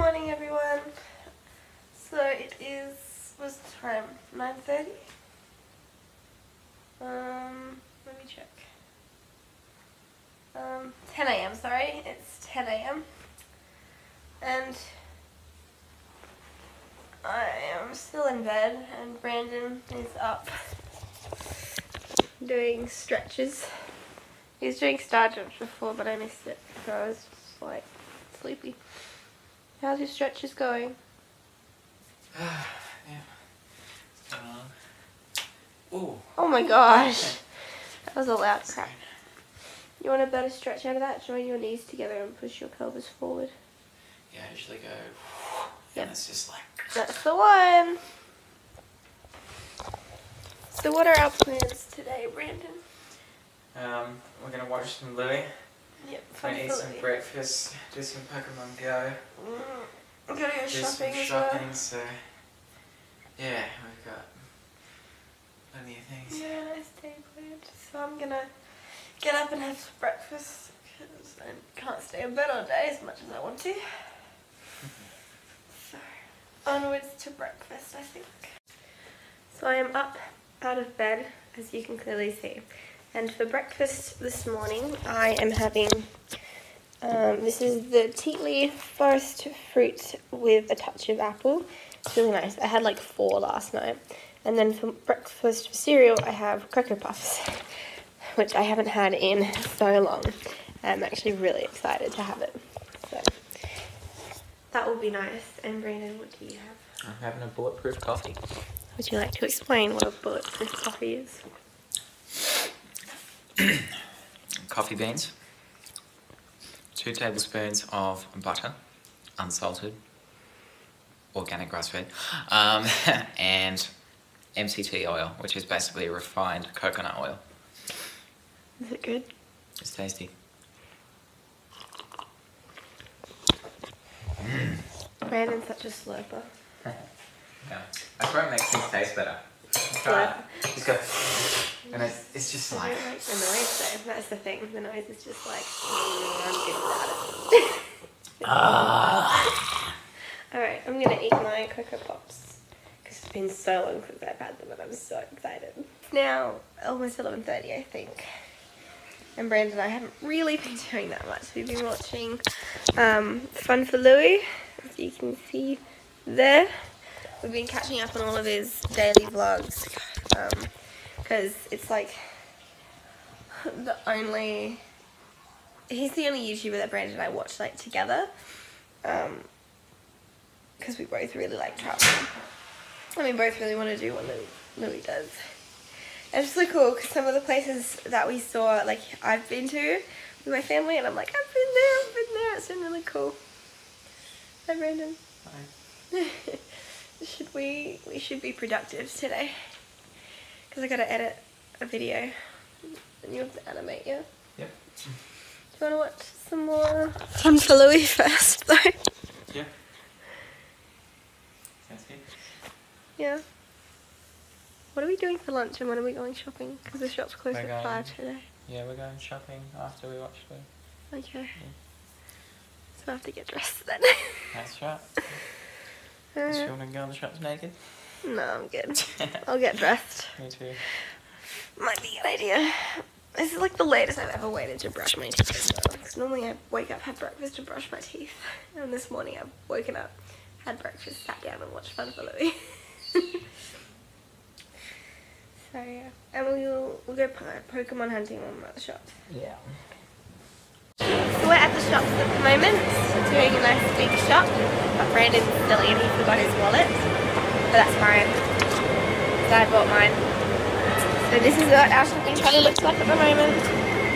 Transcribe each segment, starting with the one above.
morning, everyone. So it is, what's the time? 9:30? Let me check. 10 a.m. Sorry, it's 10 a.m. and I am still in bed, and Brandon is up doing stretches. He was doing star jumps before, but I missed it because I was just like sleepy. How's your stretches going? Yeah. Oh my gosh, that was a loud crack. You want a better stretch out of that? Join your knees together and push your pelvis forward. Yeah, I usually go. Yep. And it's just like. That's the one. So what are our plans today, Brandon? We're gonna watch some Louis. Yep. We're gonna eat some breakfast. Do some Pokemon Go. We're gonna go shopping as well. Do some shopping. So yeah, we've got plenty of things. Yeah, nice day planned. So I'm gonna get up and have some breakfast because I can't stay in bed all day as much as I want to. So, onwards to breakfast, I think. So I am up out of bed, as you can clearly see. And for breakfast this morning, I am having, this is the Teatley Forest Fruit with a touch of apple. It's really nice. I had like 4 last night. And then for breakfast for cereal, I have Cracker Puffs, which I haven't had in so long. I'm actually really excited to have it. So that will be nice. And Brandon, what do you have? I'm having a bulletproof coffee. Would you like to explain what a bulletproof coffee is? Coffee beans, 2 tablespoons of butter, unsalted, organic grass-fed, and MCT oil, which is basically refined coconut oil. Is it good? It's tasty. Brandon's such a slurper. Yeah. That's what makes things taste better. Just go. And it's just like. I don't like the noise though. That's the thing. The noise is just like. I'm good at it. Alright, I'm gonna eat my Coco Pops. Because it's been so long since I've had them and I'm so excited. It's now almost 11:30, I think. And Brandon and I haven't really been doing that much. We've been watching Fun for Louis, as you can see there. We've been catching up on all of his daily vlogs because it's like he's the only YouTuber that Brandon and I watch like together because we both really like traveling and we both really want to do what Louis does. And it's really cool because some of the places that we saw, like I've been to with my family, and I'm like, I've been there, it's been really cool. Hi Brandon. Hi. we should be productive today because I gotta edit a video and you have to animate, yeah? Yep. Do you wanna watch some more Fun for Louis first though? Yeah. Sounds good. Yeah. What are we doing for lunch and when are we going shopping? Because the shop's closed at 5 today. Yeah, we're going shopping after we watch the... Okay. Yeah. So I have to get dressed then. That's right. Do you want to go in the shops naked? No, I'm good. I'll get dressed. Me too. Might be a good idea. This is like the latest I've ever waited to brush my teeth as well. Because normally I wake up, have breakfast and brush my teeth. And this morning I've woken up, had breakfast, sat down and watched Fun for Louis. So yeah, and we'll go Pokemon hunting when we're at the shops. Yeah. So we're at the shops at the moment, doing a nice big shop, but Brandon's silly and he forgot his wallet, but that's fine, so I bought mine. So this is what our shopping trolley looks like at the moment.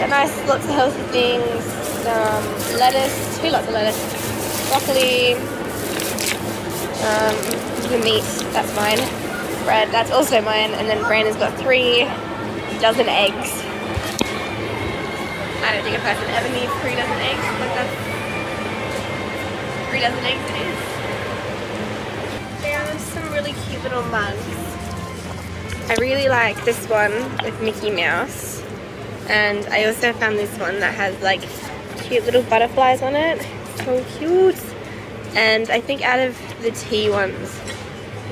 Got nice, lots of healthy things, lettuce, 2 lots of lettuce, broccoli, the meat, that's mine. Bread, that's also mine, and then Brandon's got 3 dozen eggs. I don't think a person ever needs 3 dozen eggs, but that's 3 dozen eggs it is. There are some really cute little mugs. I really like this one with Mickey Mouse, and I also found this one that has like cute little butterflies on it. So cute. And I think out of the tea ones,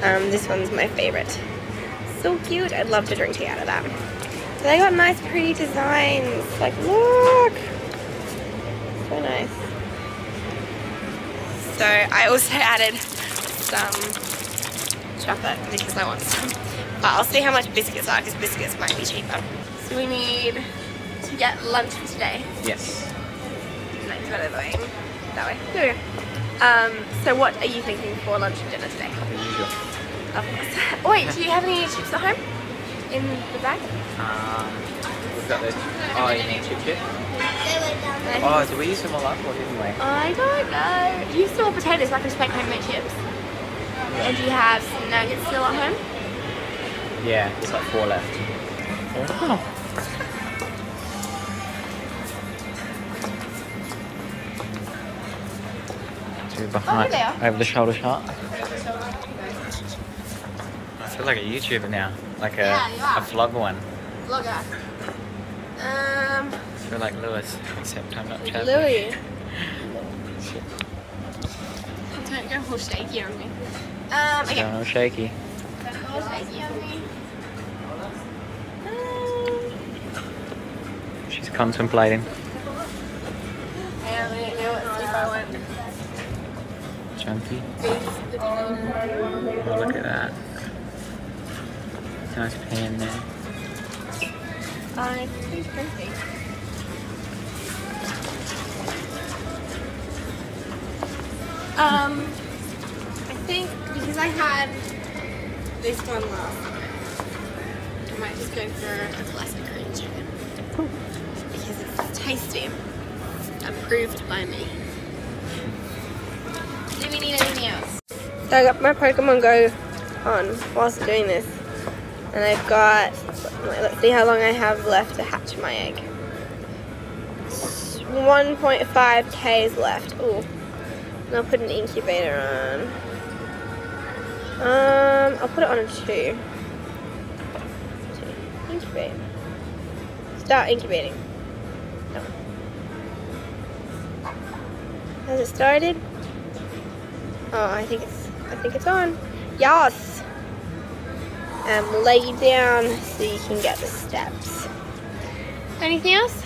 this one's my favorite. So cute. I'd love to drink tea out of that. So they got nice pretty designs. Like, look. So nice. So I also added some chocolate because I want some. But I'll see how much biscuits are because biscuits might be cheaper. So we need to get lunch for today. Yes. No, it's better that way. That way. There we go. So what are you thinking for lunch and dinner today? As usual. Of course. Oh wait, do you have any chips at home? In the bag? We've got those. Oh, you need a chip kit? Oh, do we use them all up or didn't we? I don't know. Do you still have potatoes so I can just make homemade chips? And do you have some nuggets still at home? Yeah, there's like 4 left. Oh. Behind over the shoulder shot. I feel like a YouTuber now, like a vlog one. Vlogger. I feel like Louis, except I'm not traveling. Louis. Don't go all shaky on me. Okay. Going all shaky. Don't go all shaky on me. She's contemplating. Chunky. Oh, look at that. Nice pan there. It's pretty pretty. I think because I had this one last, I might just go for a classic green chicken. Cool. Because it's tasty. Approved by me. We need anything else. So I got my Pokemon Go on whilst doing this, and I've got, let's see how long I have left to hatch my egg. 1.5k is left. Oh, and I'll put an incubator on. I'll put it on a 2. Incubate. Start incubating. No. Has it started? Oh, I think it's on. Yes! Lay you down so you can get the steps. Anything else?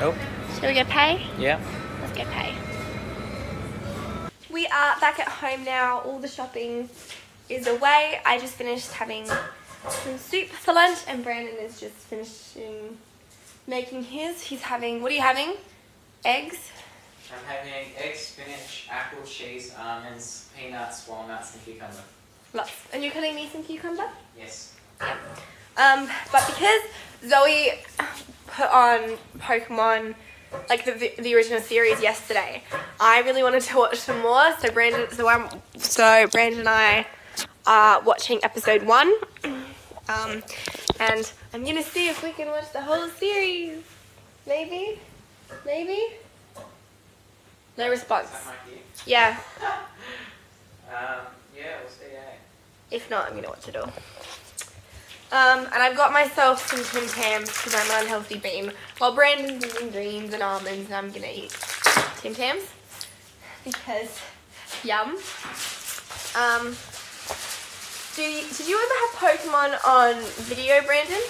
Nope. Shall we go pay? Yeah. Let's go pay. We are back at home now. All the shopping is away. I just finished having some soup for lunch and Brandon is just finishing making his. He's having, what are you having? Eggs? I'm having eggs, spinach, apple, cheese, almonds, peanuts, walnuts, and cucumber. Lots. And you're cutting me some cucumber? Yes. Yeah. But because Zoe put on Pokemon, like the original series yesterday, I really wanted to watch some more. So Brandon and I are watching episode 1, and I'm gonna see if we can watch the whole series. Maybe, maybe. No response. Yeah. Yeah, we'll see. If not, I'm gonna watch it all. And I've got myself some Tim Tams because I'm an unhealthy bean. While Brandon's eating greens and almonds, I'm gonna eat Tim Tams because yum. Did you ever have Pokemon on video, Brandon?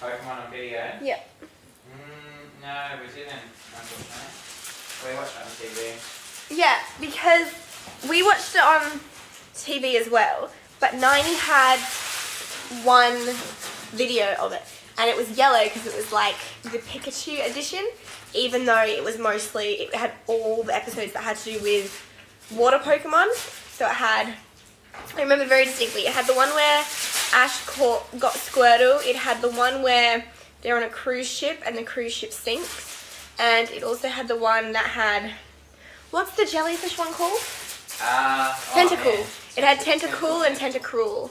Pokemon on video? Yeah. No, we didn't. Unfortunately. We watched it on TV. Yeah, because we watched it on TV as well, but Niney had one video of it, and it was yellow because it was like the Pikachu edition, even though it was mostly, it had all the episodes that had to do with water Pokemon. So it had, I remember very distinctly, it had the one where Ash got Squirtle, it had the one where they're on a cruise ship and the cruise ship sinks. And it also had the one that had, what's the jellyfish one called? Tentacool. Oh, it had Tentacool and Tentacruel.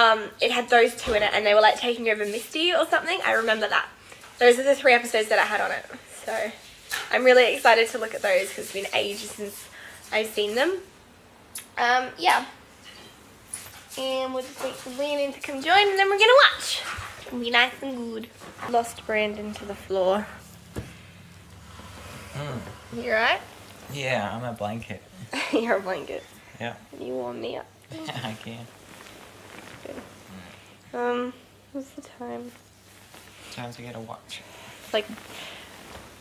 Yes. It had those 2 in it and they were like taking over Misty or something. I remember that. Those are the 3 episodes that I had on it. So I'm really excited to look at those because it's been ages since I've seen them. Yeah. And we'll just wait for Brandon to come join and then we're going to watch. It'll be nice and good. Lost Brandon to the floor. You alright? Yeah, I'm a blanket. Your blanket. Yeah. You warm me up. Yeah, I can. Okay. What's the time? Times we gotta watch. Like,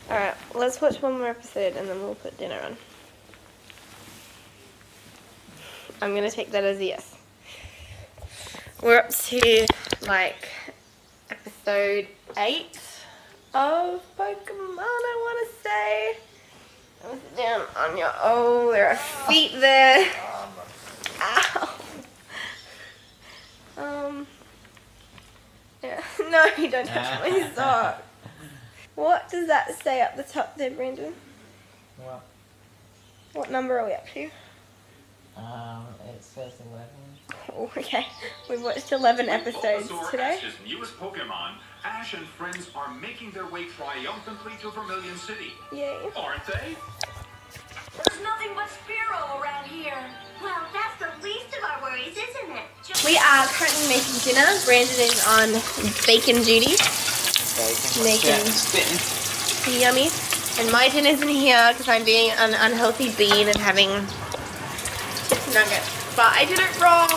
alright, let's watch one more episode and then we'll put dinner on. I'm gonna take that as a yes. We're up to, like, episode 8 of Pokemon, I wanna say. Don't sit down on your, oh, there are feet there. Ow. Yeah. No, you don't touch my sock. What does that say up the top there, Brandon? What? What number are we up to? It says 11. Oh, okay. We've watched 11 episodes today. Ash's newest Pokemon, Ash and friends are making their way triumphantly to Vermilion City. Yay. Aren't they? There's nothing but Spearow around here. Well, that's the least of our worries, isn't it? Just we are currently making dinner. Brandon is on bacon duty. Making yummy. And my dinner isn't here because I'm being an unhealthy bean and having nuggets. But I did it wrong.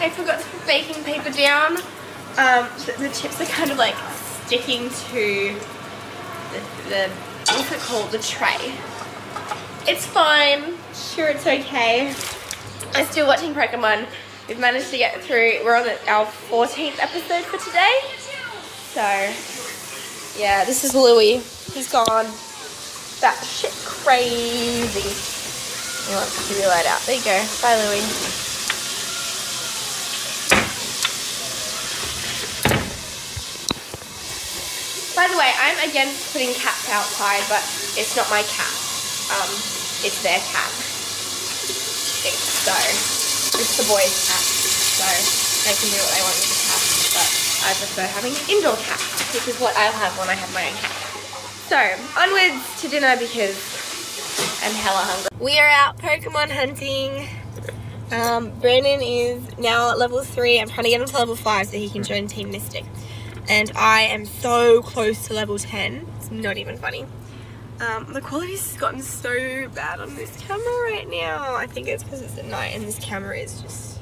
I forgot to put baking paper down. The chips are kind of like sticking to the what's it called? The tray. It's fine. Sure, it's okay. I'm still watching Pokemon. We've managed to get through. We're on our 14th episode for today. So, yeah, this is Louis. He's gone. That shit crazy. He wants to be light out. There you go. Bye, Louie. By the way, I'm again putting cats outside, but it's not my cat. It's their cat. It's the boys' cat. So they can do what they want with the cat, but I prefer having an indoor cat, which is what I'll have when I have my own cat. So onwards to dinner because I'm hella hungry. We are out Pokemon hunting. Brandon is now at level 3. I'm trying to get him to level 5 so he can join Team Mystic. And I am so close to level 10. It's not even funny. The quality's gotten so bad on this camera right now. I think it's because it's at night and this camera is just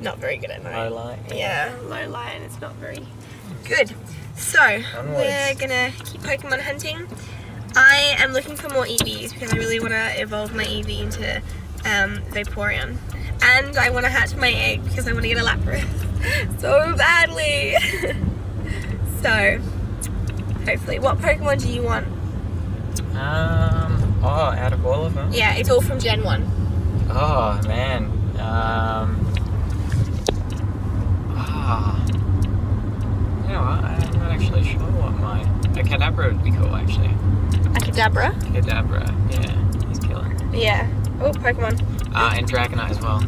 not very good at night. Low light. Yeah, low light and it's not very good. So, we're gonna keep Pokemon hunting. I am looking for more Eevees because I really want to evolve my Eevee into Vaporeon. And I want to hatch my egg because I want to get a Lapras so badly. So, hopefully. What Pokemon do you want? Out of all of them? Yeah, it's all from Gen 1. Oh, man. You know what? I'm not actually sure what mine. A Kadabra would be cool, actually. A Kadabra? Kadabra, yeah. He's killing. Yeah. Oh, Pokemon. And Dragonite as well.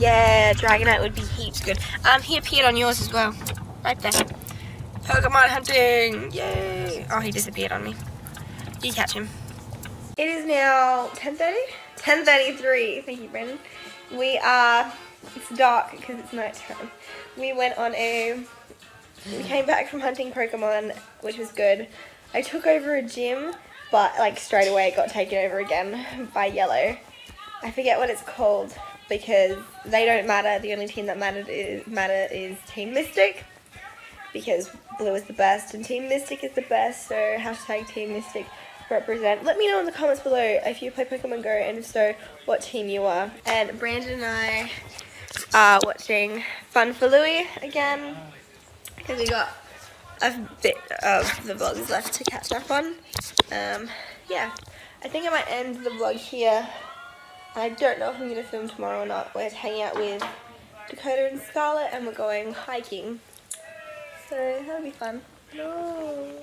Yeah, Dragonite would be heaps good. He appeared on yours as well. Right there. Pokemon hunting! Yay! Oh, he disappeared on me. You catch him. It is now 10:30? 10:33. Thank you, Brandon. We are... It's dark because it's night time. We went on a... We came back from hunting Pokemon, which was good. I took over a gym, but like straight away it got taken over again by Yellow. I forget what it's called because they don't matter. The only team that matters is Team Mystic because Blue is the best and Team Mystic is the best. So hashtag Team Mystic represent. Let me know in the comments below if you play Pokemon Go and if so, what team you are. And Brandon and I are watching Fun for Louis again because we got a bit of the vlogs left to catch up on. Yeah, I think I might end the vlog here. I don't know if I'm going to film tomorrow or not. We're hanging out with Dakota and Scarlett and we're going hiking. So that'll be fun. No.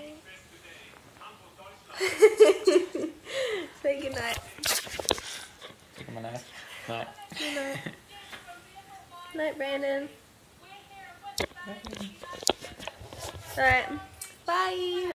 Say goodnight. Goodnight. Night. Goodnight. Night, Brandon. Alright, bye!